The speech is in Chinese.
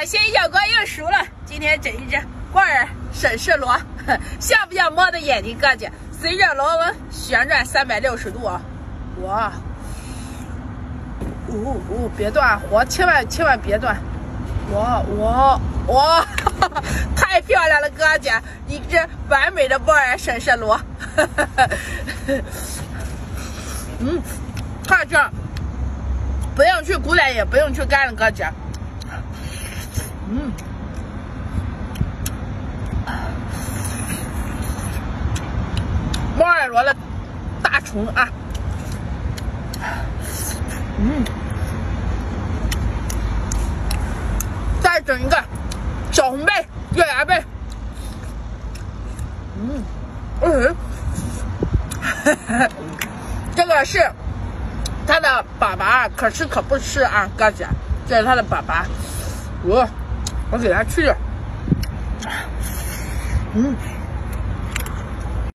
海鲜小锅又熟了，今天整一只挂饵沈氏螺，像不像猫的眼睛？感觉随着螺纹旋转360度啊！哇，哦，别断活，千万别断！哇，太漂亮了，哥姐，一只完美的挂饵沈氏螺，看这。 不用去骨脸，也不用去干了，哥姐。猫耳螺的大虫啊。再整一个小红贝、月牙贝。这个是。 它的粑粑可吃可不吃啊，哥姐，这是它的粑粑，我给它去了，